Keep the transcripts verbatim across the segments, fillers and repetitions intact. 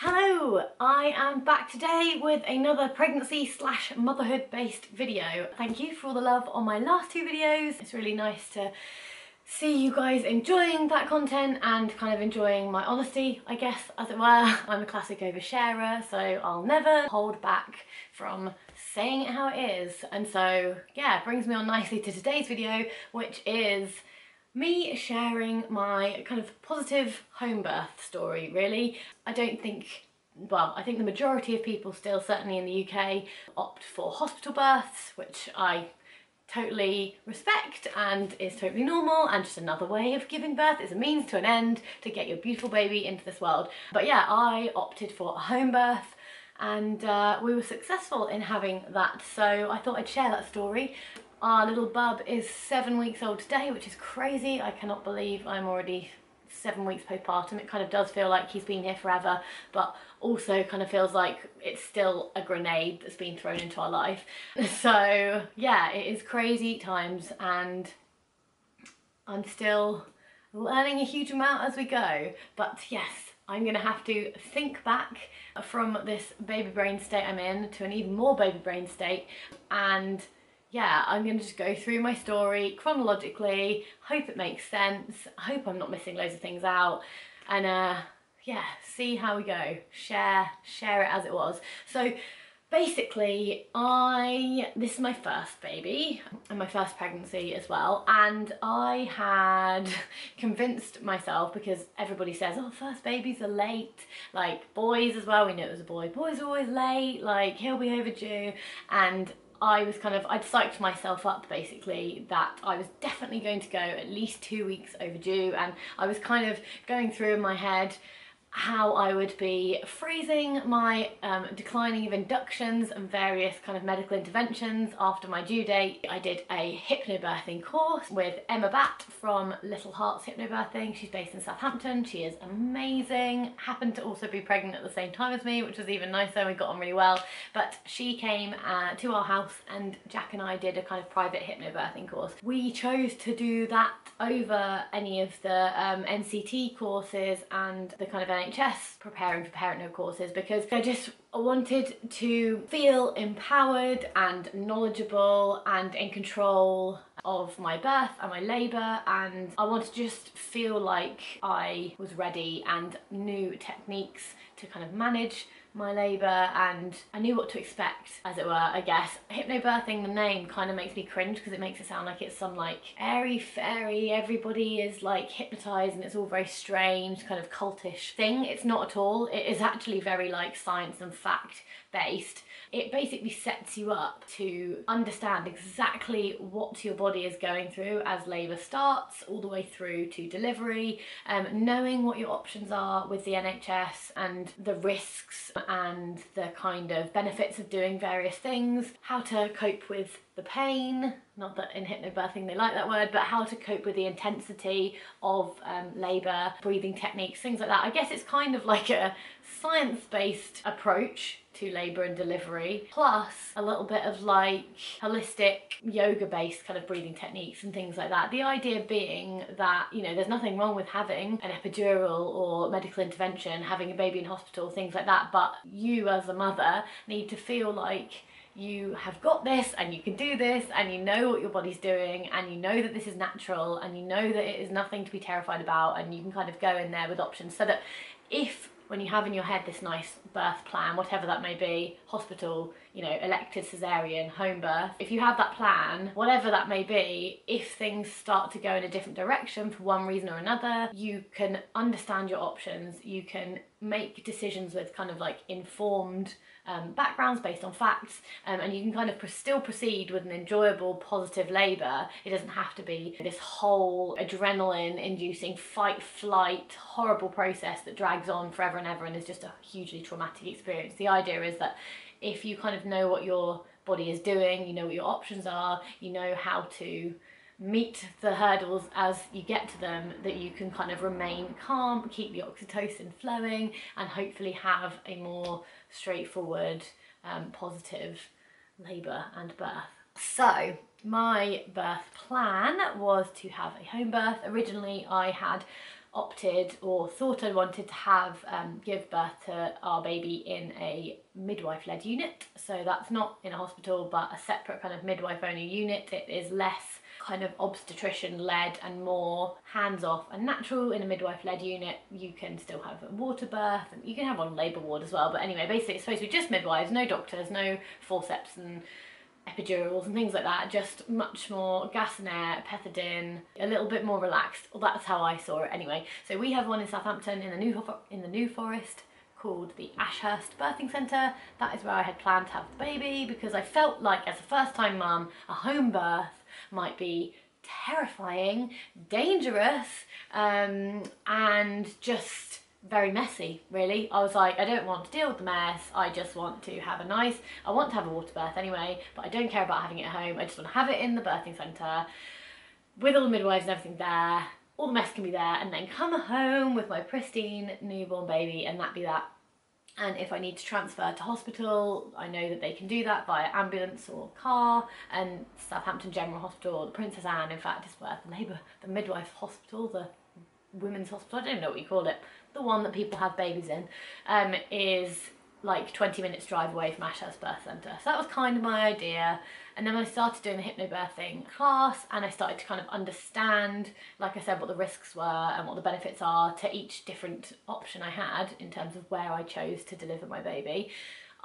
Hello, I am back today with another pregnancy slash motherhood based video. Thank you for all the love on my last two videos. It's really nice to see you guys enjoying that content and kind of enjoying my honesty, I guess, as it were. I'm a classic oversharer, so I'll never hold back from saying it how it is. And so, yeah, it brings me on nicely to today's video, which is me sharing my kind of positive home birth story, really. I don't think, well, I think the majority of people still, certainly in the U K, opt for hospital births, which I totally respect and is totally normal and just another way of giving birth. It's a means to an end to get your beautiful baby into this world. But yeah, I opted for a home birth and uh, we were successful in having that. So I thought I'd share that story. Our little bub is seven weeks old today, which is crazy. I cannot believe I'm already seven weeks postpartum. It kind of does feel like he's been here forever, but also kind of feels like it's still a grenade that's been thrown into our life. So yeah, it is crazy times and I'm still learning a huge amount as we go. But yes, I'm gonna have to think back from this baby brain state I'm in to an even more baby brain state, and yeah, I'm going to just go through my story chronologically, hope it makes sense, hope I'm not missing loads of things out, and uh, yeah, see how we go. Share, share it as it was. So basically, I, this is my first baby, and my first pregnancy as well, and I had convinced myself, because everybody says, oh, first babies are late, like boys as well, we knew it was a boy, boys are always late, like he'll be overdue, and I was kind of, I'd psyched myself up basically that I was definitely going to go at least two weeks overdue, and I was kind of going through in my head how I would be freezing my um, declining of inductions and various kind of medical interventions after my due date. I did a hypnobirthing course with Emma Batt from Little Hearts Hypnobirthing. She's based in Southampton. She is amazing. Happened to also be pregnant at the same time as me, which was even nicer. We got on really well. But she came uh, to our house and Jack and I did a kind of private hypnobirthing course. We chose to do that over any of the um, N C T courses and the kind of N H S preparing for parenthood courses, because I just wanted to feel empowered and knowledgeable and in control of my birth and my labour, and I wanted to just feel like I was ready and knew techniques to kind of manage my labour, and I knew what to expect, as it were, I guess. Hypnobirthing, the name kind of makes me cringe because it makes it sound like it's some like airy fairy, everybody is like hypnotised and it's all very strange, kind of cultish thing. It's not at all. It is actually very like science and fact based. It basically sets you up to understand exactly what your body is going through as labour starts all the way through to delivery, um, knowing what your options are with the N H S and the risks and the kind of benefits of doing various things, how to cope with the pain, not that in hypnobirthing they like that word, but how to cope with the intensity of um, labour, breathing techniques, things like that. I guess it's kind of like a science-based approach to labour and delivery, plus a little bit of like holistic yoga-based kind of breathing techniques and things like that. The idea being that, you know, there's nothing wrong with having an epidural or medical intervention, having a baby in hospital, things like that, but you as a mother need to feel like you have got this and you can do this and you know what your body's doing and you know that this is natural and you know that it is nothing to be terrified about, and you can kind of go in there with options so that if, when you have in your head this nice birth plan, whatever that may be, hospital, you know, elective caesarean, home birth, if you have that plan, whatever that may be, if things start to go in a different direction for one reason or another, you can understand your options, you can make decisions with kind of like informed um, backgrounds based on facts, um, and you can kind of pr still proceed with an enjoyable, positive labour. It doesn't have to be this whole adrenaline-inducing fight-flight horrible process that drags on forever and ever and is just a hugely traumatic experience. The idea is that if you kind of know what your body is doing, you know what your options are, you know how to meet the hurdles as you get to them, that you can kind of remain calm, keep the oxytocin flowing, and hopefully have a more straightforward, um, positive labour and birth. So my birth plan was to have a home birth. Originally I had opted or thought I wanted to have um, give birth to our baby in a midwife-led unit. So that's not in a hospital, but a separate kind of midwife-only unit. It is less kind of obstetrician-led and more hands-off and natural. In a midwife-led unit, you can still have a water birth, and you can have on labour ward as well. But anyway, basically it's supposed to be just midwives, no doctors, no forceps and epidurals and things like that, just much more gas and air, pethidine, a little bit more relaxed. Well, that's how I saw it anyway. So we have one in Southampton in the New, in the New Forest called the Ashurst Birthing Centre. That is where I had planned to have the baby, because I felt like, as a first-time mum, a home birth might be terrifying, dangerous, um, and just very messy, really. I was like, I don't want to deal with the mess, I just want to have a nice, I want to have a water birth anyway, but I don't care about having it at home, I just want to have it in the birthing centre, with all the midwives and everything there, all the mess can be there, and then come home with my pristine newborn baby, and that be that. And if I need to transfer to hospital, I know that they can do that via ambulance or car, and Southampton General Hospital, the Princess Anne, in fact, is where the labour, the midwife hospital, the women's hospital, I don't know what you call it, the one that people have babies in, um, is like twenty minutes drive away from Ashurst Birth Centre. So that was kind of my idea. And then when I started doing the hypnobirthing class, and I started to kind of understand, like I said, what the risks were and what the benefits are to each different option I had in terms of where I chose to deliver my baby,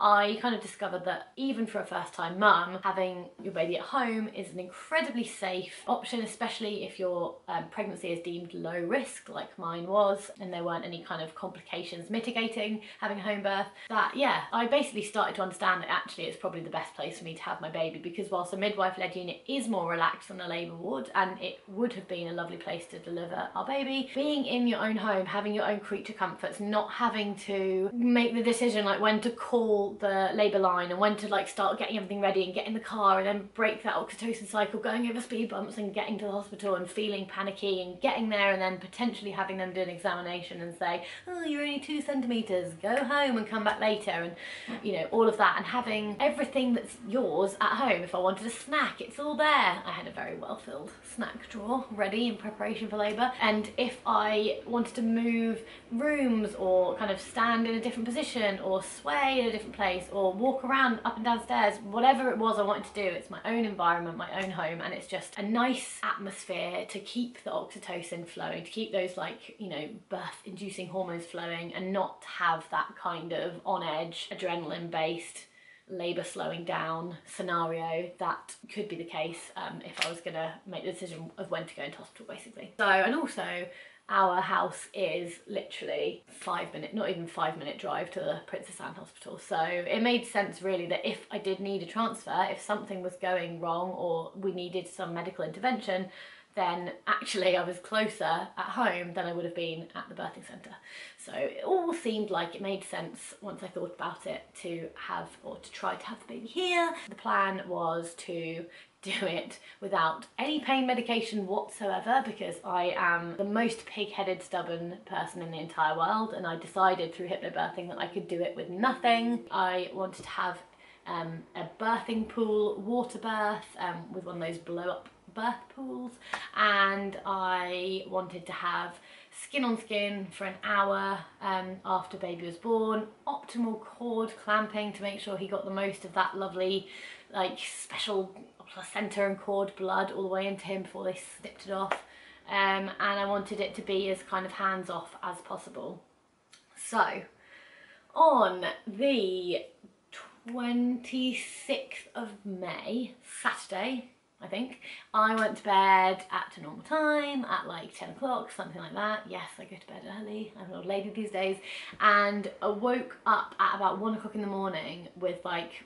I kind of discovered that even for a first-time mum, having your baby at home is an incredibly safe option, especially if your um, pregnancy is deemed low risk, like mine was, and there weren't any kind of complications mitigating having a home birth. That, yeah, I basically started to understand that actually it's probably the best place for me to have my baby, because whilst a midwife-led unit is more relaxed than a labour ward, and it would have been a lovely place to deliver our baby, being in your own home, having your own creature comforts, not having to make the decision like when to call the labour line and when to like start getting everything ready and get in the car and then break that oxytocin cycle, going over speed bumps and getting to the hospital and feeling panicky and getting there and then potentially having them do an examination and say, oh, you're only two centimetres, go home and come back later, and you know, all of that, and having everything that's yours at home. If I wanted a snack, it's all there. I had a very well-filled snack drawer ready in preparation for labour, and if I wanted to move rooms or kind of stand in a different position or sway in a different place Place, or walk around up and down stairs, whatever it was I wanted to do, it's my own environment, my own home, and it's just a nice atmosphere to keep the oxytocin flowing, to keep those, like, you know, birth inducing hormones flowing, and not have that kind of on edge, adrenaline based labour slowing down scenario that could be the case um, if I was gonna make the decision of when to go into hospital, basically. So, and also, our house is literally five minute, not even five minute drive to the Princess Anne Hospital. So it made sense really that if I did need a transfer, if something was going wrong or we needed some medical intervention, then actually I was closer at home than I would have been at the birthing centre. So it all seemed like it made sense once I thought about it to have, or to try to have the baby here. The plan was to do it without any pain medication whatsoever, because I am the most pig-headed, stubborn person in the entire world, and I decided through hypnobirthing that I could do it with nothing. I wanted to have um, a birthing pool water birth um, with one of those blow-up birth pools, and I wanted to have skin on skin for an hour um, after baby was born, optimal cord clamping to make sure he got the most of that lovely, like, special placenta and cord blood all the way into him before they snipped it off, um, and I wanted it to be as kind of hands-off as possible. So on the twenty-sixth of May, Saturday, I think, I went to bed at a normal time, at like ten o'clock, something like that. Yes, I go to bed early, I'm an old lady these days, and I woke up at about one o'clock in the morning with, like,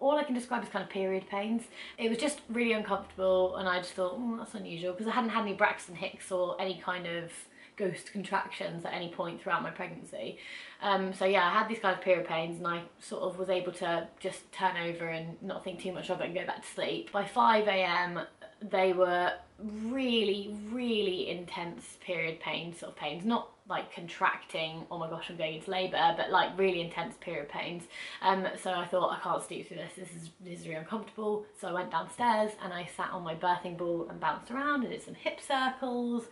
all I can describe as kind of period pains. It was just really uncomfortable, and I just thought, oh, that's unusual, because I hadn't had any Braxton Hicks or any kind of ghost contractions at any point throughout my pregnancy. Um, so yeah, I had these kind of period pains, and I sort of was able to just turn over and not think too much of it and go back to sleep. By five A M they were really, really intense period pains, sort of pains, not like contracting, oh my gosh, I'm going into labour, but like really intense period pains. Um, so I thought, I can't sleep through this, this is, this is really uncomfortable. So I went downstairs and I sat on my birthing ball and bounced around and did some hip circles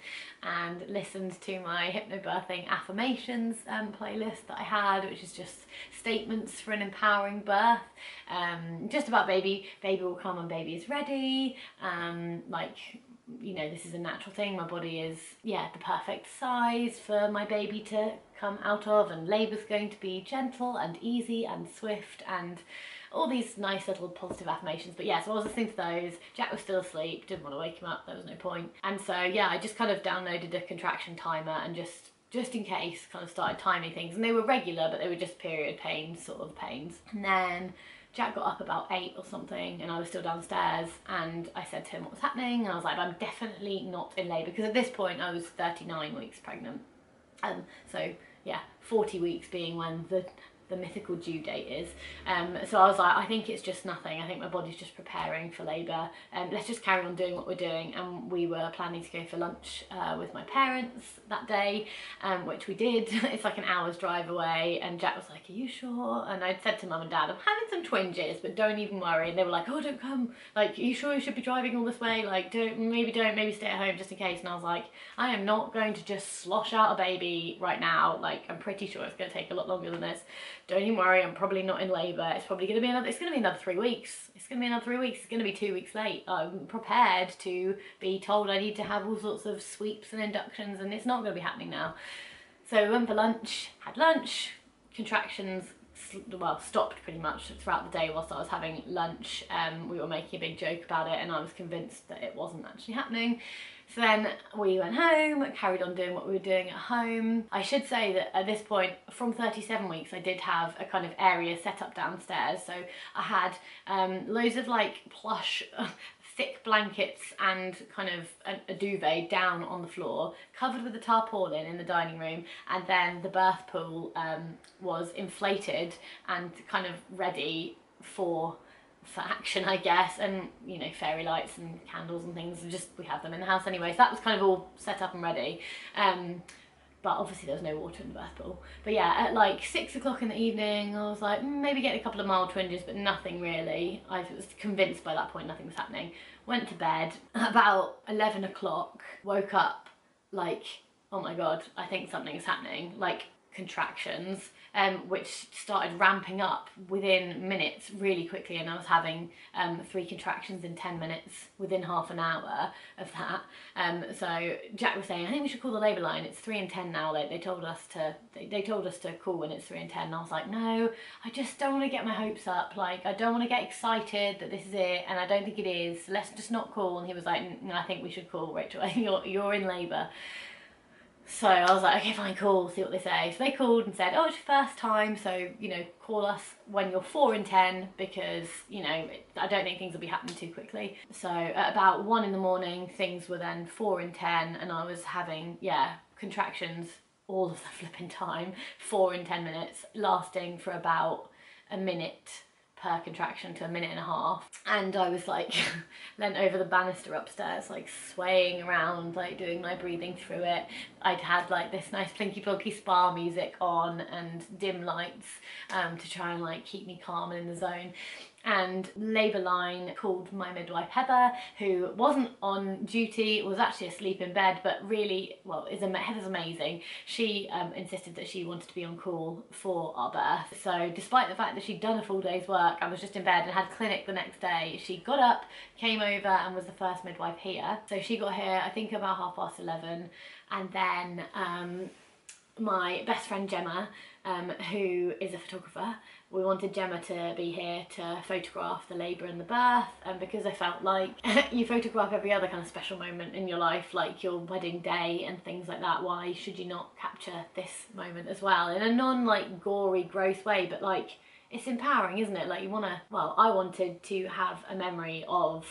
and listened to my hypnobirthing affirmations um, playlist that I had, which is just statements for an empowering birth, um, just about baby, baby will come when baby is ready, um, like, you know, this is a natural thing, my body is, yeah, the perfect size for my baby to come out of, and labour's going to be gentle and easy and swift, and all these nice little positive affirmations. But yeah, so I was listening to those, Jack was still asleep, didn't want to wake him up, there was no point. And so yeah, I just kind of downloaded a contraction timer and just just in case kind of started timing things, and they were regular, but they were just period pains, sort of pains. And then Jack got up about eight or something and I was still downstairs, and I said to him what was happening, and I was like, I'm definitely not in labour, because at this point I was thirty-nine weeks pregnant. Um, so yeah, forty weeks being when the, the mythical due date is. Um, so I was like, I think it's just nothing, I think my body's just preparing for labour, and um, let's just carry on doing what we're doing. And we were planning to go for lunch uh, with my parents that day, um, which we did. It's like an hour's drive away, and Jack was like, are you sure? And I'd said to mum and dad, I'm having some twinges, but don't even worry. And they were like, oh, don't come, like, are you sure you should be driving all this way? Like, don't, maybe don't, maybe stay at home just in case. And I was like, I am not going to just slosh out a baby right now. Like, I'm pretty sure it's going to take a lot longer than this. Don't even worry, I'm probably not in labour. It's probably going to be another, it's going to be another three weeks. It's going to be another three weeks. It's going to be two weeks late. I'm prepared to be told I need to have all sorts of sweeps and inductions, and it's not going to be happening now. So we went for lunch, had lunch, contractions, well, stopped pretty much throughout the day whilst I was having lunch. Um, we were making a big joke about it, and I was convinced that it wasn't actually happening. So then we went home, carried on doing what we were doing at home. I should say that at this point, from thirty-seven weeks, I did have a kind of area set up downstairs. So I had um, loads of like plush, thick blankets and kind of a, a duvet down on the floor, covered with a tarpaulin in the dining room, and then the birth pool um, was inflated and kind of ready for for action, I guess, and you know, fairy lights and candles and things, just we have them in the house anyway, so that was kind of all set up and ready. Um, but obviously there was no water in the birth pool. But yeah, at like six o'clock in the evening, I was like, mm, maybe get a couple of mild twinges, but nothing really. I was convinced by that point nothing was happening. Went to bed. About eleven o'clock, woke up like, oh my God, I think something's happening, like contractions, um, which started ramping up within minutes really quickly, and I was having um, three contractions in ten minutes within half an hour of that. Um, so Jack was saying, I think we should call the labour line, it's three and ten now, like, they told us to they, they told us to call when it's three and ten, and I was like, no, I just don't want to get my hopes up, like I don't want to get excited that this is it, and I don't think it is, let's just not call. And he was like, no, I think we should call, Rachel, I think you're, you're in labour. So I was like, okay, fine, call, see what they say. So they called and said, oh, it's your first time, so, you know, call us when you're four and ten, because, you know, it, I don't think things will be happening too quickly. So at about one in the morning, things were then four and ten, and I was having, yeah, contractions all of the flipping time, four and ten minutes, lasting for about a minute per contraction to a minute and a half. And I was like leant over the banister upstairs, like swaying around, like doing my breathing through it. I'd had like this nice plinky plonky spa music on and dim lights um, to try and like keep me calm and in the zone. And labour line called my midwife Heather, who wasn't on duty, was actually asleep in bed, but really, well, is Heather's amazing. She um, insisted that she wanted to be on call for our birth. So despite the fact that she'd done a full day's work, I was just in bed and had clinic the next day, she got up, came over, and was the first midwife here. So she got here, I think about half past eleven, and then um, my best friend Gemma, um, who is a photographer, we wanted Gemma to be here to photograph the labour and the birth, and because I felt like you photograph every other kind of special moment in your life, like your wedding day and things like that, why should you not capture this moment as well, in a non like gory gross way, but like it's empowering, isn't it? Like you wanna, well, I wanted to have a memory of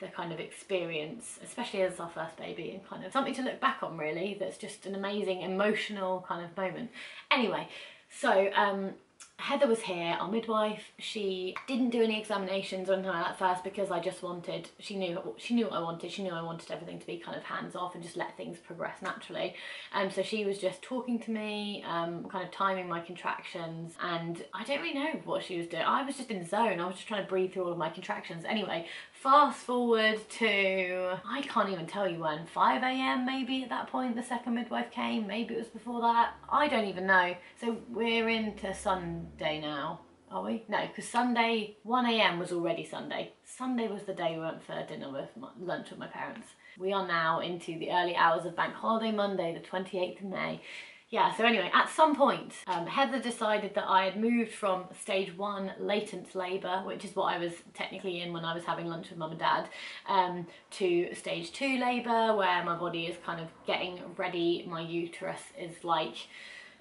the kind of experience, especially as our first baby, and kind of something to look back on really, that's just an amazing emotional kind of moment. Anyway, so um Heather was here, our midwife. She didn't do any examinations or anything like that first because I just wanted, she knew she knew what I wanted, she knew I wanted everything to be kind of hands off and just let things progress naturally. Um, so she was just talking to me, um, kind of timing my contractions, and I don't really know what she was doing. I was just in the zone, I was just trying to breathe through all of my contractions. Anyway, fast forward to, I can't even tell you when, five A M maybe at that point the second midwife came, maybe it was before that, I don't even know. So we're into Sunday day now, are we? No, because Sunday one A M was already Sunday. Sunday was the day we went for dinner with my, lunch with my parents. We are now into the early hours of Bank Holiday Monday, the twenty-eighth of May. Yeah, so anyway, at some point, um, Heather decided that I had moved from stage one latent labour, which is what I was technically in when I was having lunch with mum and dad, um, to stage two labour, where my body is kind of getting ready, my uterus is like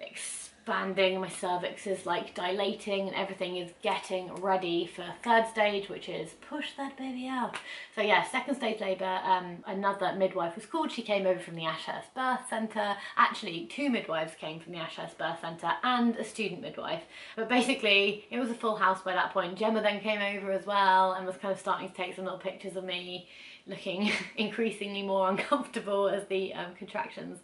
expanding, my cervix is like dilating, and everything is getting ready for third stage, which is push that baby out. So yeah, second stage labour. Um, another midwife was called, she came over from the Ashurst Birth Centre. Actually, two midwives came from the Ashurst Birth Centre and a student midwife. But basically, it was a full house by that point. Gemma then came over as well and was kind of starting to take some little pictures of me looking increasingly more uncomfortable as the um, contractions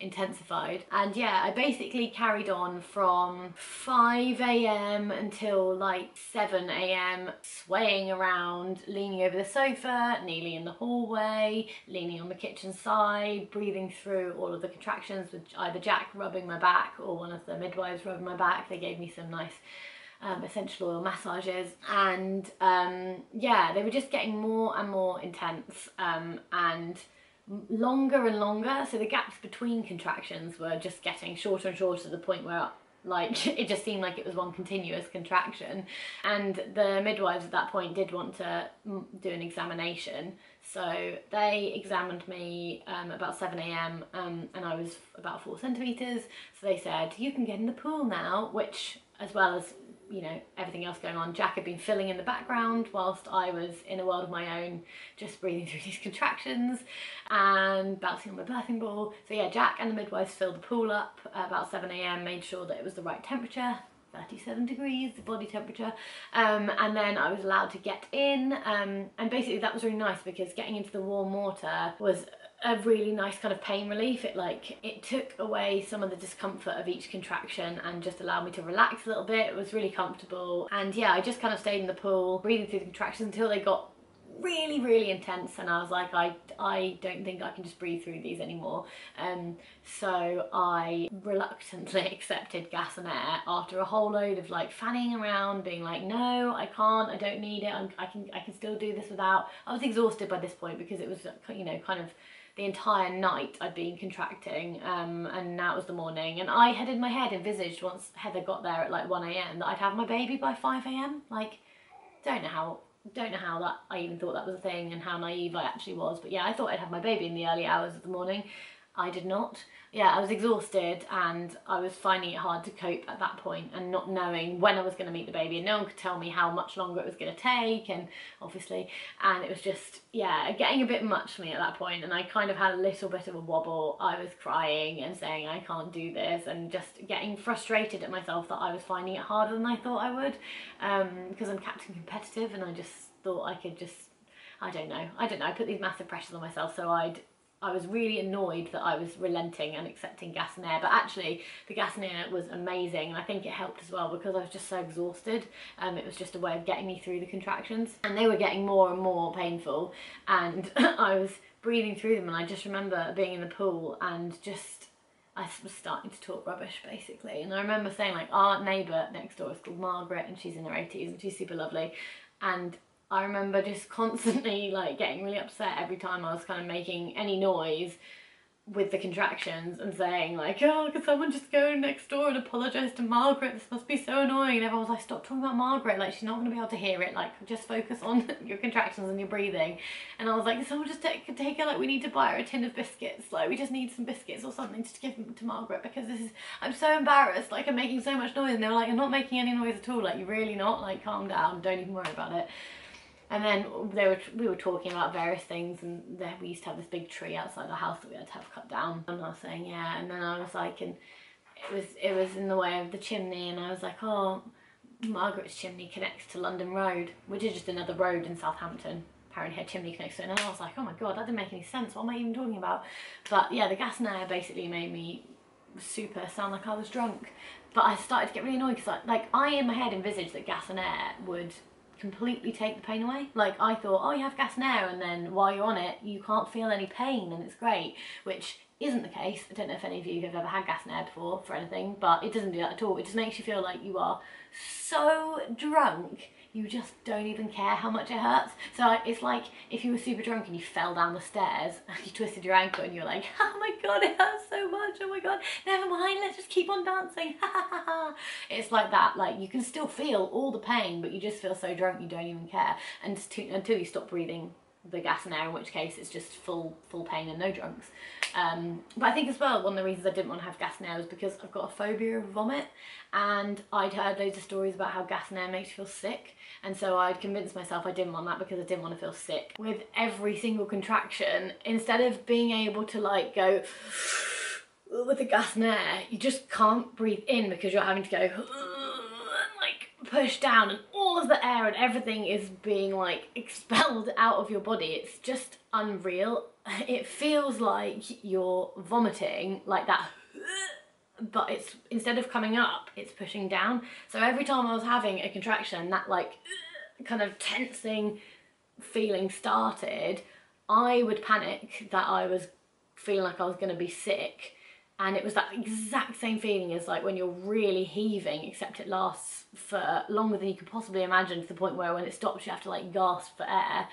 intensified. And yeah, I basically carried on from five A M until like seven A M, swaying around, leaning over the sofa, kneeling in the hallway, leaning on the kitchen side, breathing through all of the contractions with either Jack rubbing my back or one of the midwives rubbing my back. They gave me some nice Um, essential oil massages, and um, yeah, they were just getting more and more intense um, and longer and longer, so the gaps between contractions were just getting shorter and shorter to the point where like it just seemed like it was one continuous contraction. And the midwives at that point did want to do an examination, so they examined me um, about seven A M um, and I was about four centimetres, so they said you can get in the pool now, which, as well as, you know, everything else going on, Jack had been filling in the background whilst I was in a world of my own, just breathing through these contractions and bouncing on my birthing ball. So yeah, Jack and the midwives filled the pool up about seven A M, made sure that it was the right temperature, thirty-seven degrees, the body temperature, um, and then I was allowed to get in, um, and basically that was really nice because getting into the warm water was a really nice kind of pain relief. It like it took away some of the discomfort of each contraction and just allowed me to relax a little bit. It was really comfortable, and yeah, I just kind of stayed in the pool breathing through the contractions until they got really really intense, and I was like, I, I don't think I can just breathe through these anymore, um, so I reluctantly accepted gas and air after a whole load of like fanning around, being like, no I can't, I don't need it, I'm, I can I can still do this without. I was exhausted by this point because it was, you know, kind of the entire night I'd been contracting, um, and now it was the morning, and I had in my head envisaged once Heather got there at like one A M that I'd have my baby by five A M, like don't know how don't know how that I even thought that was a thing and how naive I actually was, but yeah, I thought I'd have my baby in the early hours of the morning. I did not. Yeah, I was exhausted and I was finding it hard to cope at that point, and not knowing when I was going to meet the baby, and no one could tell me how much longer it was going to take, and obviously, and it was just, yeah, getting a bit much for me at that point, and I kind of had a little bit of a wobble. I was crying and saying I can't do this, and just getting frustrated at myself that I was finding it harder than I thought I would, because um, I'm captain competitive, and I just thought I could just, I don't know, I don't know, I put these massive pressures on myself, so I'd I was really annoyed that I was relenting and accepting gas and air, but actually the gas and air was amazing, and I think it helped as well because I was just so exhausted. Um, it was just a way of getting me through the contractions, and they were getting more and more painful, and I was breathing through them, and I just remember being in the pool and just I was starting to talk rubbish basically, and I remember saying like, our neighbour next door is called Margaret and she's in her eighties and she's super lovely, and I remember just constantly like getting really upset every time I was kind of making any noise with the contractions and saying like, oh, could someone just go next door and apologise to Margaret, this must be so annoying. And everyone was like, stop talking about Margaret, like she's not going to be able to hear it, like just focus on your contractions and your breathing. And I was like, someone just take, take her, like we need to buy her a tin of biscuits, like we just need some biscuits or something to give them to Margaret, because this is, I'm so embarrassed, like I'm making so much noise. And they were like, you're not making any noise at all, like you're really not, like calm down, don't even worry about it. And then they were, we were talking about various things, and then we used to have this big tree outside the house that we had to have cut down. And I was saying, yeah, and then I was like, and it was it was in the way of the chimney, and I was like, oh, Margaret's chimney connects to London Road, which is just another road in Southampton. Apparently her chimney connects to it, and I was like, oh my god, that didn't make any sense, what am I even talking about? But yeah, the gas and air basically made me super sound like I was drunk. But I started to get really annoyed, because I, like I in my head envisaged that gas and air would completely take the pain away. Like I thought, oh, you have gas and air, and then while you're on it you can't feel any pain and it's great, which isn't the case. I don't know if any of you have ever had gas and air before for anything, but it doesn't do that at all. It just makes you feel like you are so drunk you just don't even care how much it hurts. So it's like if you were super drunk and you fell down the stairs and you twisted your ankle and you're like, oh my god, it hurts so much, oh my god, never mind, let's just keep on dancing, ha ha ha ha. It's like that, like you can still feel all the pain, but you just feel so drunk you don't even care, and to, until you stop breathing the gas and air, in which case it's just full full pain and no drunks. Um, but I think as well, one of the reasons I didn't want to have gas and air was because I've got a phobia of vomit, and I'd heard loads of stories about how gas and air makes you feel sick, and so I'd convinced myself I didn't want that because I didn't want to feel sick. With every single contraction, instead of being able to like go with the gas and air, you just can't breathe in because you're having to go like push down, and all of the air and everything is being like expelled out of your body. It's just unreal. It feels like you're vomiting, like that, but it's instead of coming up, it's pushing down. So every time I was having a contraction, that like kind of tensing feeling started, I would panic that I was feeling like I was going to be sick, and it was that exact same feeling as like when you're really heaving, except it lasts for longer than you could possibly imagine, to the point where when it stops you have to like gasp for air.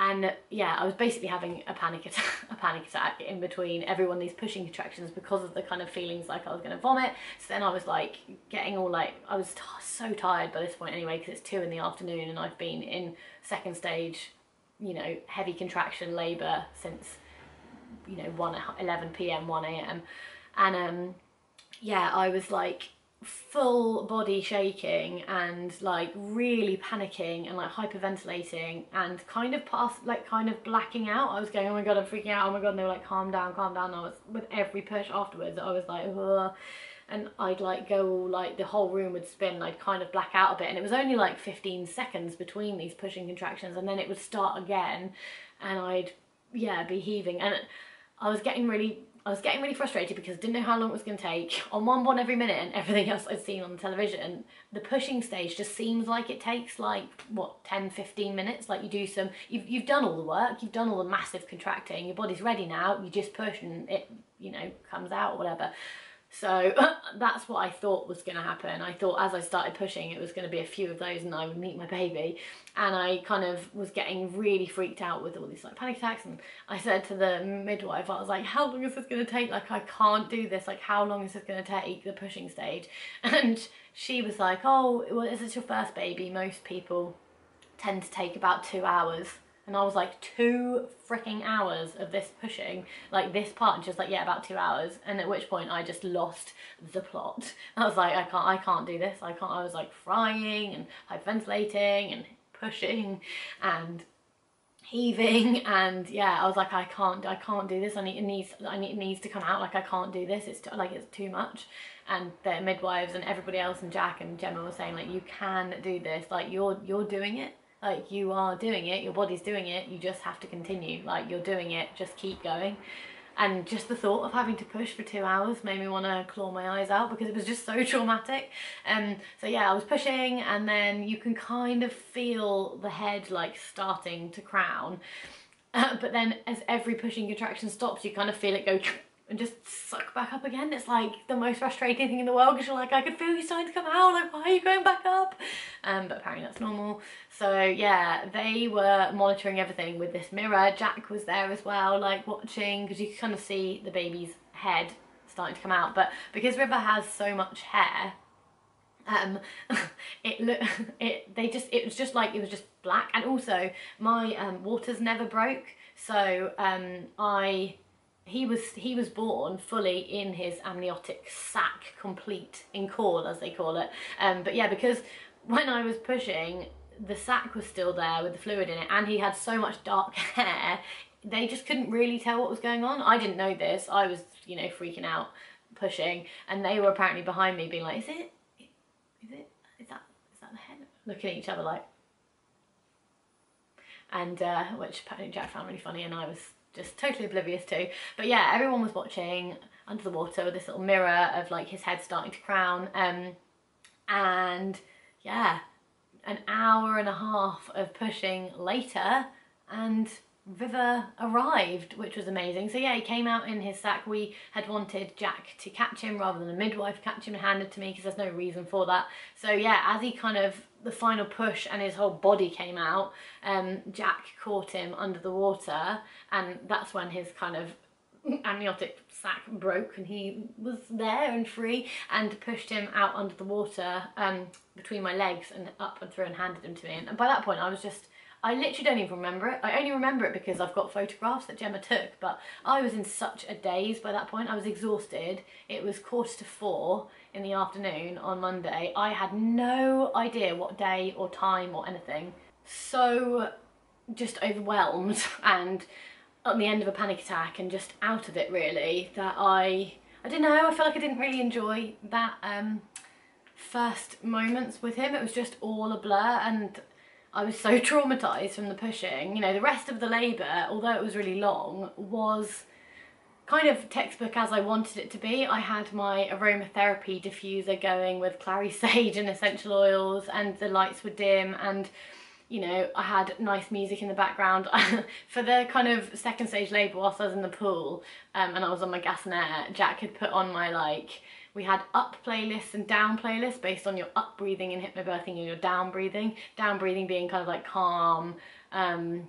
And yeah, I was basically having a panic attack, a panic attack in between every one of these pushing contractions because of the kind of feelings like I was going to vomit. So then I was like getting all like, I was t so tired by this point anyway, because it's two in the afternoon and I've been in second stage, you know, heavy contraction labour since, you know, one eleven p m, one a m And um, yeah, I was like full body shaking and like really panicking and like hyperventilating and kind of past like kind of blacking out. I was going, oh my god, I'm freaking out, oh my god, and they were like, calm down, calm down. And I was, with every push afterwards I was like, ugh. And I'd like go, like the whole room would spin and I'd kind of black out a bit, and it was only like fifteen seconds between these pushing contractions, and then it would start again and I'd yeah be heaving, and I was getting really I was getting really frustrated because I didn't know how long it was going to take. On one one every minute and everything else I'd seen on television, the pushing stage just seems like it takes like, what, ten, fifteen minutes? Like you do some, you've, you've done all the work, you've done all the massive contracting, your body's ready now, you just push and it, you know, comes out or whatever. So that's what I thought was going to happen. I thought as I started pushing it was going to be a few of those and I would meet my baby, and I kind of was getting really freaked out with all these like panic attacks, and I said to the midwife, I was like, how long is this going to take? Like, I can't do this, like how long is this going to take, the pushing stage? And she was like, oh well, is this your first baby? Most people tend to take about two hours. And I was like, two freaking hours of this pushing, like this part? And she was like, yeah, about two hours. And at which point I just lost the plot. I was like, I can't, I can't do this. I can't. I was like crying and hyperventilating and pushing and heaving, and yeah, I was like, I can't, I can't do this. I need, it needs, I need, it needs to come out. Like I can't do this. It's too, like it's too much. And the midwives and everybody else and Jack and Gemma were saying like, you can do this. Like you're, you're doing it. Like you are doing it, your body's doing it, you just have to continue, like you're doing it, just keep going. And just the thought of having to push for two hours made me want to claw my eyes out because it was just so traumatic. Um, so yeah, I was pushing, and then you can kind of feel the head like starting to crown. Uh, but then as every pushing contraction stops, you kind of feel it go and just suck back up again. It's like the most frustrating thing in the world because you're like, I could feel you starting to come out, like why are you going back up? Um, but apparently that's normal. So yeah, they were monitoring everything with this mirror. Jack was there as well, like watching, because you could kind of see the baby's head starting to come out. But because River has so much hair, um, it looked, it, they just, it was just like, it was just black. And also my um, waters never broke. So um, I, He was he was born fully in his amniotic sac, complete in cord as they call it. Um, but yeah, because when I was pushing, the sac was still there with the fluid in it, and he had so much dark hair, they just couldn't really tell what was going on. I didn't know this. I was, you know, freaking out. pushing, and they were apparently behind me being like, is it, is it, is that, is that the head? Looking at each other like, and uh, which apparently Jack found really funny and I was just totally oblivious to. But yeah, everyone was watching under the water with this little mirror of like his head starting to crown, um, and yeah, an hour and a half of pushing later and River arrived, which was amazing. So yeah, he came out in his sack. We had wanted Jack to catch him rather than the midwife catch him and hand it to me because there's no reason for that. So yeah, as he kind of, the final push and his whole body came out, um, Jack caught him under the water, and that's when his kind of amniotic sack broke and he was there and free, and pushed him out under the water um, between my legs and up and through and handed him to me. And by that point I was just, I literally don't even remember it. I only remember it because I've got photographs that Gemma took, but I was in such a daze by that point. I was exhausted. It was quarter to four in the afternoon on Monday. I had no idea what day or time or anything. So just overwhelmed and on the end of a panic attack and just out of it really, that I, I don't know, I feel like I didn't really enjoy that um, first moments with him. It was just all a blur, and I was so traumatised from the pushing. You know, the rest of the labour, although it was really long, was kind of textbook as I wanted it to be. I had my aromatherapy diffuser going with clary sage and essential oils, and the lights were dim, and you know, I had nice music in the background. For the kind of second stage labour, whilst I was in the pool um, and I was on my gas and air, Jack had put on my like, we had up playlists and down playlists based on your up breathing in hypnobirthing and your down breathing. Down breathing being kind of like calm, um,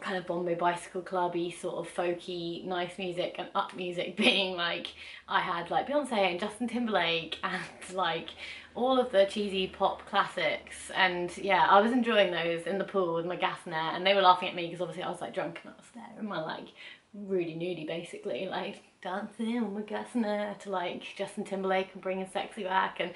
kind of Bombay Bicycle Club-y sort of folky, nice music, and up music being like, I had like Beyonce and Justin Timberlake and like all of the cheesy pop classics. And yeah, I was enjoying those in the pool with my gas net, and they were laughing at me because obviously I was like drunk and I was there in my like really nudie basically, like dancing on my gas net to like Justin Timberlake and Bringing Sexy Back. And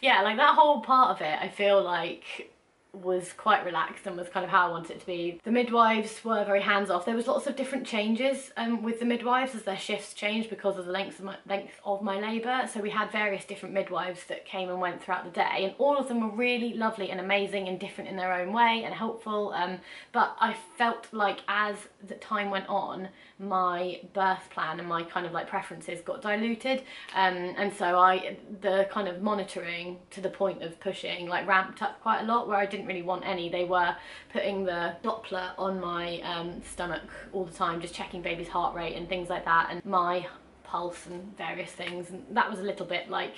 yeah, like that whole part of it I feel like was quite relaxed and was kind of how I wanted it to be. The midwives were very hands-off. There was lots of different changes um, with the midwives as their shifts changed because of the length of my, length of my labour. So we had various different midwives that came and went throughout the day, and all of them were really lovely and amazing and different in their own way and helpful. Um, but I felt like as the time went on, my birth plan and my kind of like preferences got diluted, um, and so I the kind of monitoring to the point of pushing like ramped up quite a lot, where I didn't really want any. They were putting the Doppler on my um, stomach all the time, just checking baby's heart rate and things like that, and my pulse and various things, and that was a little bit like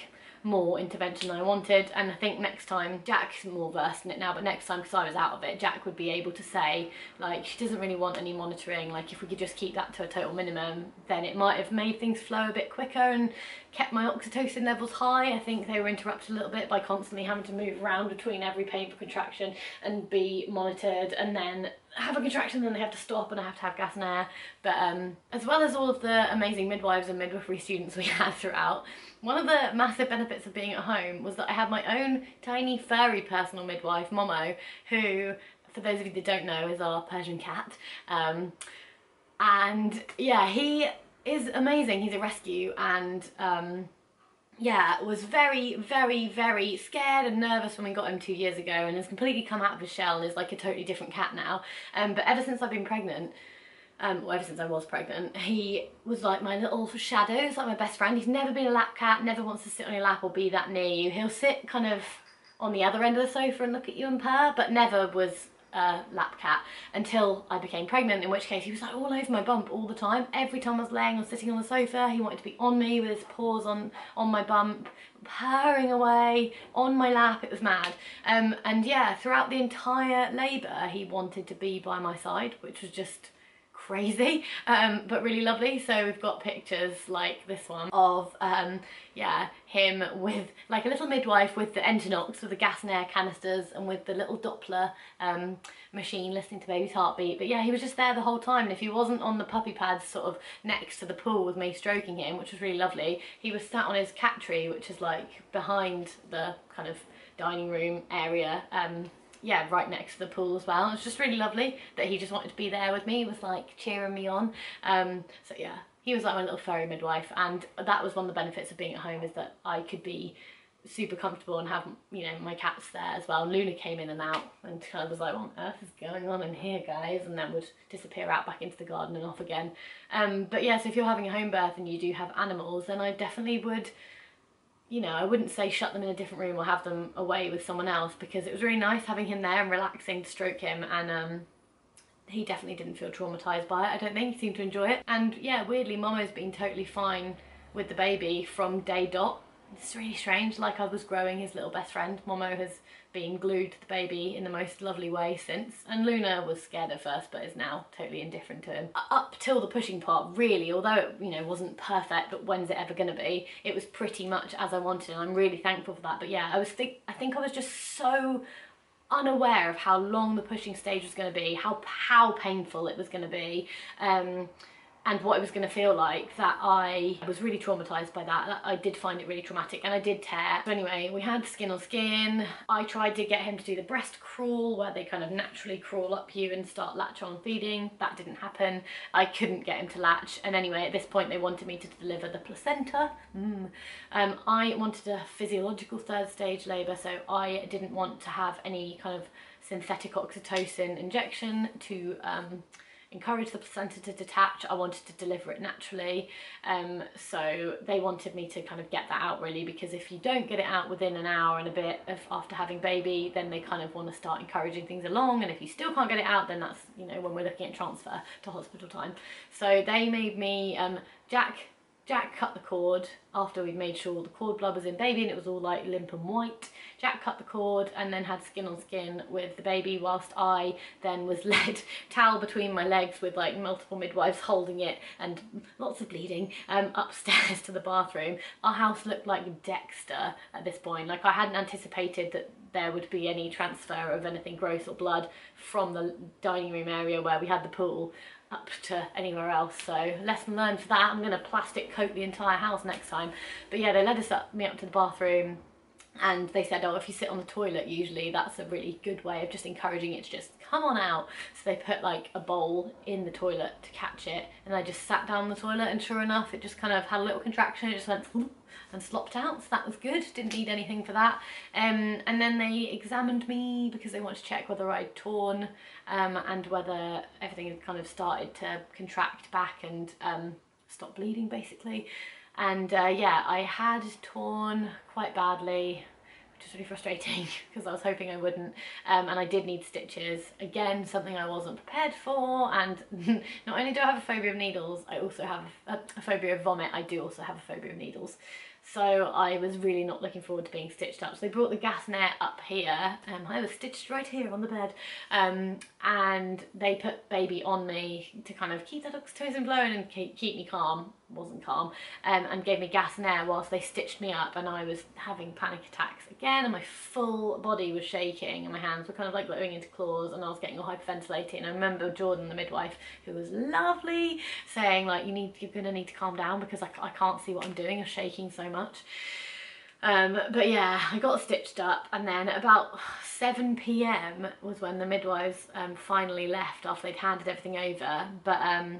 more intervention than I wanted. And I think next time, Jack's more versed in it now, but next time, because I was out of it, Jack would be able to say like, she doesn't really want any monitoring, like if we could just keep that to a total minimum, then it might have made things flow a bit quicker and kept my oxytocin levels high. I think they were interrupted a little bit by constantly having to move around between every painful contraction and be monitored, and then have a contraction, then they have to stop and I have to have gas and air. But um, as well as all of the amazing midwives and midwifery students we had throughout, one of the massive benefits of being at home was that I had my own tiny furry personal midwife, Momo, who, for those of you that don't know, is our Persian cat. Um, and yeah, he is amazing. He's a rescue, and um, yeah, was very, very, very scared and nervous when we got him two years ago, and has completely come out of his shell and is like a totally different cat now. Um, but ever since I've been pregnant, um, or ever since I was pregnant, he was like my little shadow. He's like my best friend. He's never been a lap cat, never wants to sit on your lap or be that near you. He'll sit kind of on the other end of the sofa and look at you and purr, but never was Uh, lap cat until I became pregnant, in which case he was like all over my bump all the time. Every time I was laying or sitting on the sofa, he wanted to be on me with his paws on on my bump, purring away on my lap. It was mad. Um, and yeah, throughout the entire labour he wanted to be by my side, which was just crazy, um, but really lovely. So we've got pictures like this one of um, yeah, him with like a little midwife with the Entonox, with the gas and air canisters, and with the little Doppler um, machine listening to baby's heartbeat. But yeah, he was just there the whole time, and if he wasn't on the puppy pads sort of next to the pool with me stroking him, which was really lovely, he was sat on his cat tree, which is like behind the kind of dining room area, um, yeah, right next to the pool as well. It was just really lovely that he just wanted to be there with me. He was like cheering me on. Um, so yeah, he was like my little furry midwife, and that was one of the benefits of being at home, is that I could be super comfortable and have, you know, my cats there as well. Luna came in and out and kind of was like, what on earth is going on in here, guys? And then would disappear out back into the garden and off again. Um, but yeah, so if you're having a home birth and you do have animals, then I definitely would, you know, I wouldn't say shut them in a different room or have them away with someone else, because it was really nice having him there and relaxing to stroke him, and um, he definitely didn't feel traumatised by it. I don't think he seemed to enjoy it. And yeah, weirdly, Momo's been totally fine with the baby from day dot. It's really strange, like I was growing his little best friend. Momo has been glued to the baby in the most lovely way since, and Luna was scared at first but is now totally indifferent to him. Up till the pushing part, really, although it, you know, wasn't perfect, but when's it ever gonna be, it was pretty much as I wanted, and I'm really thankful for that. But yeah, I was think I think I was just so unaware of how long the pushing stage was gonna be, how how painful it was gonna be, um and what it was going to feel like, that I was really traumatised by that. I did find it really traumatic, and I did tear. So anyway, we had skin on skin. I tried to get him to do the breast crawl, where they kind of naturally crawl up you and start latch on feeding. That didn't happen. I couldn't get him to latch. And anyway, at this point they wanted me to deliver the placenta. Mm. Um, I wanted a physiological third stage labour, so I didn't want to have any kind of synthetic oxytocin injection to um, encourage the placenta to detach. I wanted to deliver it naturally, um, so they wanted me to kind of get that out, really, because if you don't get it out within an hour and a bit of after having baby, then they kind of want to start encouraging things along, and if you still can't get it out, then that's, you know, when we're looking at transfer to hospital time. So they made me, um, Jack Jack cut the cord after we'd made sure all the cord blood was in baby and it was all like limp and white. Jack cut the cord and then had skin on skin with the baby, whilst I then was led towel between my legs with like multiple midwives holding it and lots of bleeding um, upstairs to the bathroom. Our house looked like Dexter at this point. Like, I hadn't anticipated that there would be any transfer of anything gross or blood from the dining room area where we had the pool up to anywhere else, so lesson learned for that. I'm going to plastic coat the entire house next time. But yeah, they led us up me up to the bathroom, and they said, oh, if you sit on the toilet, usually that's a really good way of just encouraging it to just come on out. So they put like a bowl in the toilet to catch it, and I just sat down on the toilet, and sure enough, it just kind of had a little contraction. It just went and slopped out, so that was good. Didn't need anything for that. Um, and then they examined me because they wanted to check whether I'd torn um, and whether everything had kind of started to contract back and um, stop bleeding, basically. And uh, yeah, I had torn quite badly, which was really frustrating because I was hoping I wouldn't. Um, and I did need stitches. Again, something I wasn't prepared for. And not only do I have a phobia of needles, I also have a, a phobia of vomit. I do also have a phobia of needles. So I was really not looking forward to being stitched up. So they brought the gas net up here, and I was stitched right here on the bed. Um, and they put baby on me to kind of keep that oxytocin blowing and keep me calm. Wasn't calm. Um, and gave me gas and air whilst they stitched me up, and I was having panic attacks again, and my full body was shaking, and my hands were kind of like going into claws, and I was getting all hyperventilating. And I remember Jordan, the midwife, who was lovely, saying like, you need, you're gonna need to calm down because I, I can't see what I'm doing, I'm shaking so much. Um, but yeah, I got stitched up, and then about seven p m was when the midwives um, finally left after they'd handed everything over. But um,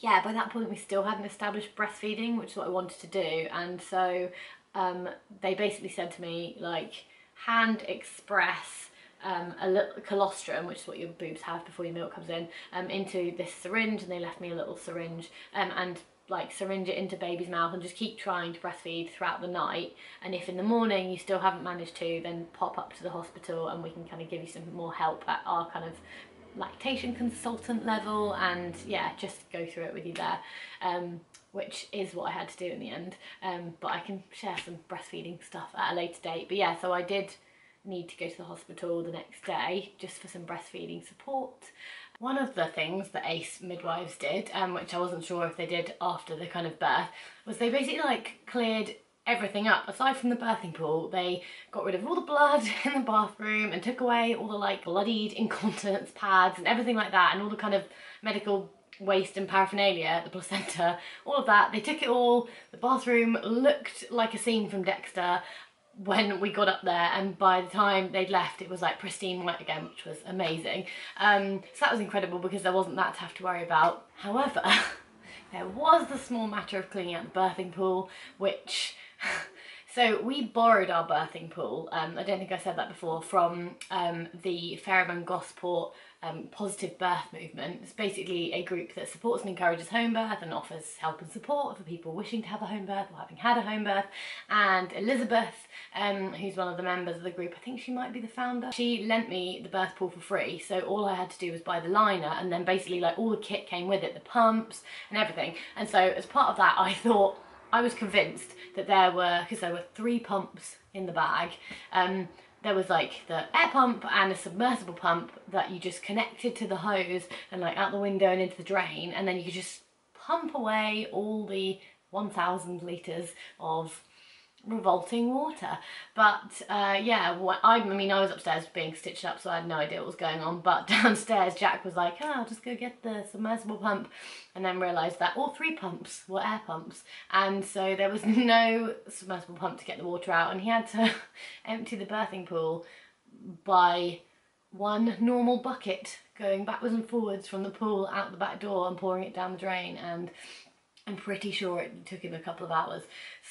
yeah, by that point we still hadn't established breastfeeding, which is what I wanted to do. And so um, they basically said to me, like, hand express um, a little colostrum, which is what your boobs have before your milk comes in, um, into this syringe, and they left me a little syringe, um, and like syringe it into baby's mouth and just keep trying to breastfeed throughout the night. And if in the morning you still haven't managed to, then pop up to the hospital and we can kind of give you some more help at our kind of lactation consultant level, and yeah, just go through it with you there, um, which is what I had to do in the end, um, but I can share some breastfeeding stuff at a later date. But yeah, so I did need to go to the hospital the next day just for some breastfeeding support. One of the things that A C E midwives did, um, which I wasn't sure if they did after the kind of birth, was they basically like cleared everything up aside from the birthing pool. They got rid of all the blood in the bathroom and took away all the like bloodied incontinence pads and everything like that, and all the kind of medical waste and paraphernalia, the placenta, all of that. They took it all. The bathroom looked like a scene from Dexter when we got up there, and by the time they'd left it was like pristine white again, which was amazing. Um, so that was incredible because there wasn't that to have to worry about. However, There was the small matter of cleaning out the birthing pool, which... So we borrowed our birthing pool, um, I don't think I said that before, from um, the Fareham Gosport um, Positive Birth Movement. It's basically a group that supports and encourages home birth and offers help and support for people wishing to have a home birth or having had a home birth. And Elizabeth, um, who's one of the members of the group, I think she might be the founder, she lent me the birth pool for free, so all I had to do was buy the liner, and then basically like all the kit came with it, the pumps and everything. And so as part of that I thought, I was convinced that there were, because there were three pumps in the bag, um, there was like the air pump and a submersible pump that you just connected to the hose and like out the window and into the drain, and then you could just pump away all the one thousand litres of revolting water. But uh, yeah, what, I, I mean I was upstairs being stitched up, so I had no idea what was going on, but downstairs Jack was like, oh, I'll just go get the submersible pump, and then realised that all three pumps were air pumps, and so there was no submersible pump to get the water out, and he had to empty the birthing pool by one normal bucket going backwards and forwards from the pool out the back door and pouring it down the drain, and I'm pretty sure it took him a couple of hours.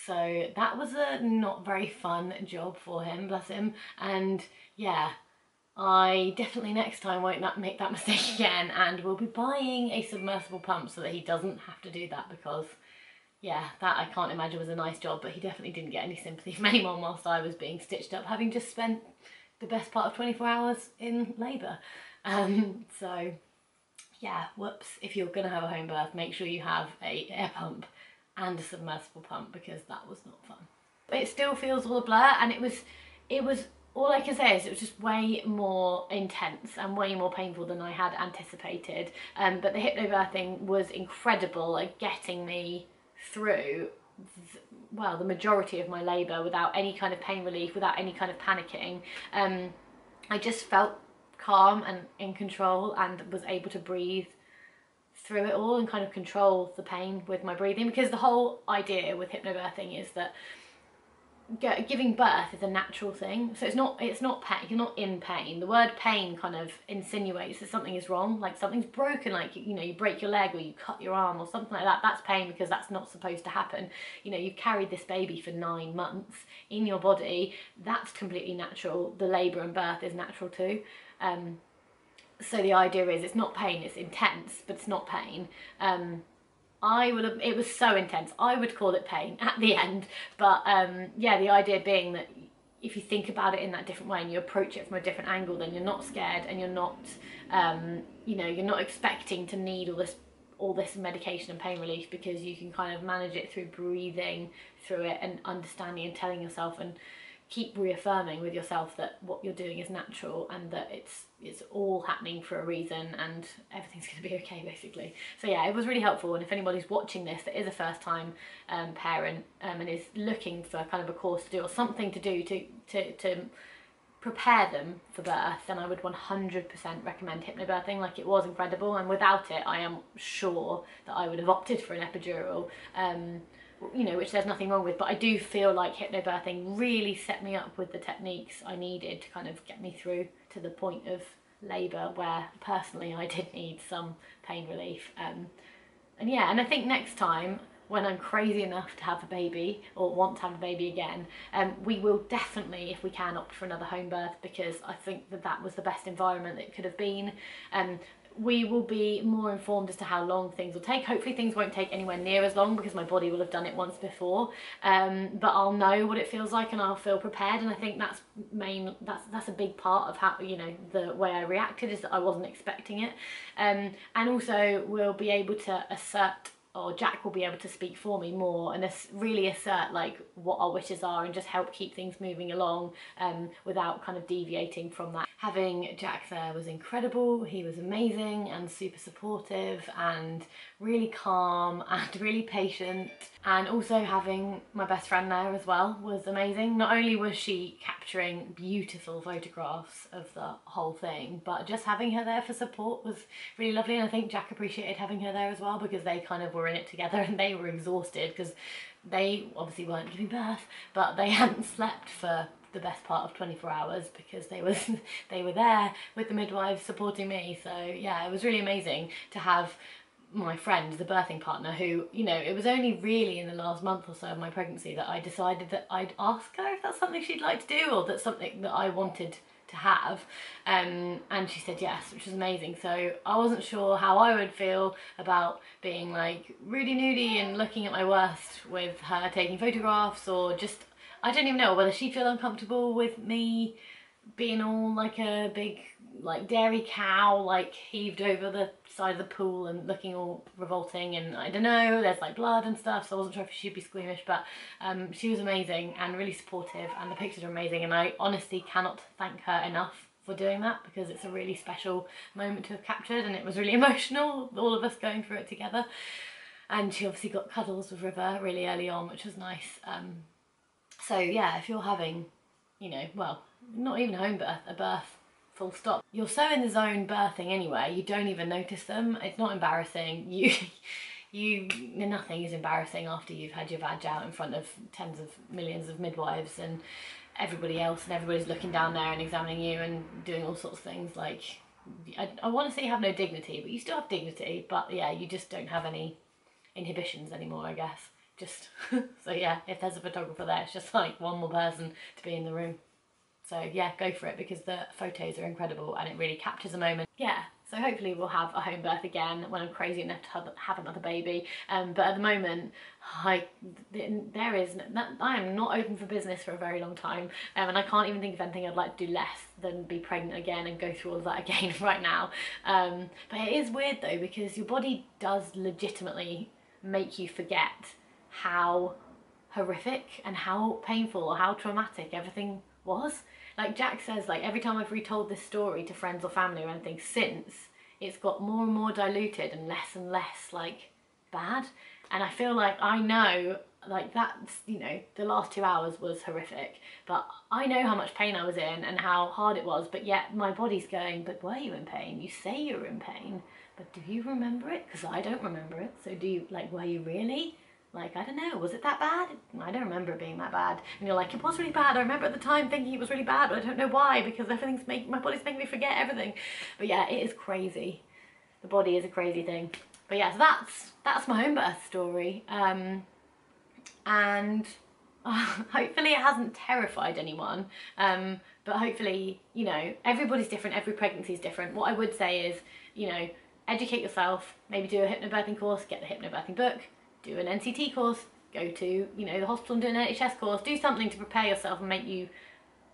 So that was a not very fun job for him, bless him. And yeah, I definitely next time won't make that mistake again, and we'll be buying a submersible pump so that he doesn't have to do that, because yeah, that I can't imagine was a nice job, but he definitely didn't get any sympathy from anyone whilst I was being stitched up, having just spent the best part of twenty-four hours in labour. Um, so... yeah, whoops, if you're going to have a home birth, make sure you have a air pump and a submersible pump, because that was not fun. It still feels all a blur, and it was, it was, all I can say is it was just way more intense and way more painful than I had anticipated. Um, but the hypnobirthing was incredible at getting me through, well, the majority of my labour without any kind of pain relief, without any kind of panicking. Um, I just felt calm and in control, and was able to breathe through it all and kind of control the pain with my breathing, because the whole idea with hypnobirthing is that giving birth is a natural thing, so it's not it's not pain, you're not in pain. The word pain kind of insinuates that something is wrong, like something's broken, like you know you break your leg or you cut your arm or something like that. That's pain because that's not supposed to happen. You know, you've carried this baby for nine months in your body. That's completely natural. The labour and birth is natural too. Um, so the idea is it's not pain, it's intense, but it's not pain. Um, I would have, it was so intense, I would call it pain at the end, but um, yeah, the idea being that if you think about it in that different way and you approach it from a different angle, then you're not scared and you're not, um, you know, you're not expecting to need all this all this medication and pain relief, because you can kind of manage it through breathing through it and understanding and telling yourself and keep reaffirming with yourself that what you're doing is natural and that it's it's all happening for a reason and everything's going to be okay, basically. So yeah, it was really helpful, and if anybody's watching this that is a first time um, parent um, and is looking for kind of a course to do or something to do to, to, to prepare them for birth, then I would one hundred percent recommend hypnobirthing. Like, it was incredible, and without it I am sure that I would have opted for an epidural. Um, you know, which there's nothing wrong with, but I do feel like hypnobirthing really set me up with the techniques I needed to kind of get me through to the point of labour where personally I did need some pain relief. Um, and yeah, and I think next time when I'm crazy enough to have a baby or want to have a baby again, um, we will definitely, if we can, opt for another home birth, because I think that that was the best environment that it could have been. Um, we will be more informed as to how long things will take. Hopefully things won't take anywhere near as long, because my body will have done it once before, um, but I'll know what it feels like and I'll feel prepared, and I think that's main that's that's a big part of how, you know, the way I reacted is that I wasn't expecting it, um, and also we'll be able to assert, or Jack will be able to speak for me more and really assert like what our wishes are and just help keep things moving along, um, without kind of deviating from that. Having Jack there was incredible. He was amazing and super supportive and really calm and really patient, and also having my best friend there as well was amazing. Not only was she capturing beautiful photographs of the whole thing, but just having her there for support was really lovely, and I think Jack appreciated having her there as well, because they kind of were in it together and they were exhausted because they obviously weren't giving birth, but they hadn't slept for the best part of twenty-four hours because they was they were there with the midwives supporting me. So yeah, it was really amazing to have my friend, the birthing partner, who, you know, it was only really in the last month or so of my pregnancy that I decided that I'd ask her if that's something she'd like to do, or that's something that I wanted to have, um, and she said yes, which was amazing. So I wasn't sure how I would feel about being like really nudie and looking at my worst with her taking photographs, or just, I don't even know whether she'd feel uncomfortable with me being all like a big like dairy cow, like heaved over the side of the pool and looking all revolting, and I don't know, there's like blood and stuff, so I wasn't sure if she'd be squeamish, but um, she was amazing and really supportive, and the pictures are amazing, and I honestly cannot thank her enough for doing that, because it's a really special moment to have captured, and it was really emotional, all of us going through it together. And she obviously got cuddles with River really early on, which was nice. Um, so yeah, if you're having, you know, well, not even a home birth, a birth full stop, you're so in the zone birthing anyway, you don't even notice them. It's not embarrassing. You you nothing is embarrassing after you've had your badge out in front of tens of millions of midwives and everybody else, and everybody's looking down there and examining you and doing all sorts of things. Like, I, I want to say you have no dignity, but you still have dignity, but yeah, you just don't have any inhibitions anymore, I guess. Just so yeah, if there's a photographer there, it's just like one more person to be in the room. So yeah, go for it, because the photos are incredible and it really captures a moment. Yeah, so hopefully we'll have a home birth again when I'm crazy enough to have another baby. Um, but at the moment, I, there is, I am not open for business for a very long time. Um, and I can't even think of anything I'd like to do less than be pregnant again and go through all of that again right now. Um, but it is weird though, because your body does legitimately make you forget how horrific and how painful or how traumatic everything was. Like Jack says, like every time I've retold this story to friends or family or anything since, it's got more and more diluted and less and less like bad. And I feel like I know, like that's, you know, the last two hours was horrific, but I know how much pain I was in and how hard it was, but yet my body's going, but were you in pain? You say you were in pain, but do you remember it? Because I don't remember it. So do you, like, were you really? Like, I don't know, was it that bad? I don't remember it being that bad. And you're like, it was really bad. I remember at the time thinking it was really bad, but I don't know why, because everything's making, my body's making me forget everything. But yeah, it is crazy. The body is a crazy thing. But yeah, so that's, that's my home birth story. Um, and uh, hopefully it hasn't terrified anyone. Um, but hopefully, you know, everybody's different, every pregnancy is different. What I would say is, you know, educate yourself, maybe do a hypnobirthing course, get the hypnobirthing book, do an N C T course, go to, you know, the hospital and do an N H S course, do something to prepare yourself and make you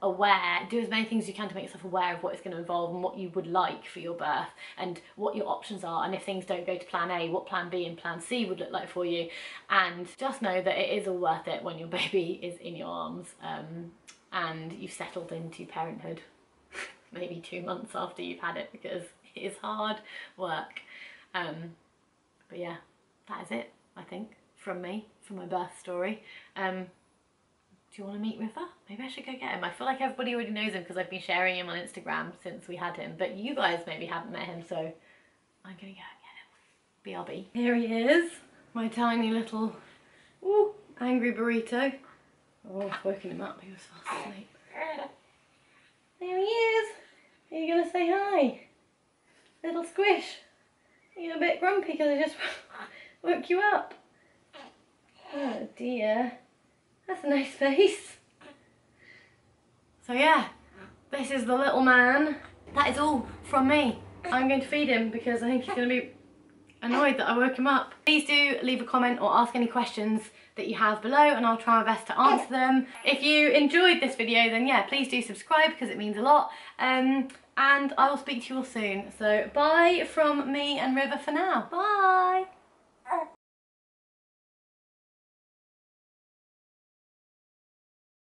aware, do as many things as you can to make yourself aware of what it's going to involve and what you would like for your birth and what your options are, and if things don't go to plan A, what plan B and plan C would look like for you. And just know that it is all worth it when your baby is in your arms um, and you've settled into parenthood maybe two months after you've had it, because it is hard work. Um, but yeah, that is it, I think, from me, from my birth story. Um, do you want to meet River? Maybe I should go get him. I feel like everybody already knows him because I've been sharing him on Instagram since we had him, but you guys maybe haven't met him, so I'm going to go and get him. B R B. Here he is, my tiny little ooh, angry burrito. Oh, I've woken him up, he was fast asleep. There he is. Are you going to say hi? Little squish. You're a bit grumpy because I just woke you up. Oh dear, that's a nice face. So yeah, this is the little man. That is all from me. I'm going to feed him because I think he's going to be annoyed that I woke him up. Please do leave a comment or ask any questions that you have below and I'll try my best to answer them. If you enjoyed this video, then yeah, please do subscribe because it means a lot. Um, and I will speak to you all soon. So bye from me and River for now. Bye.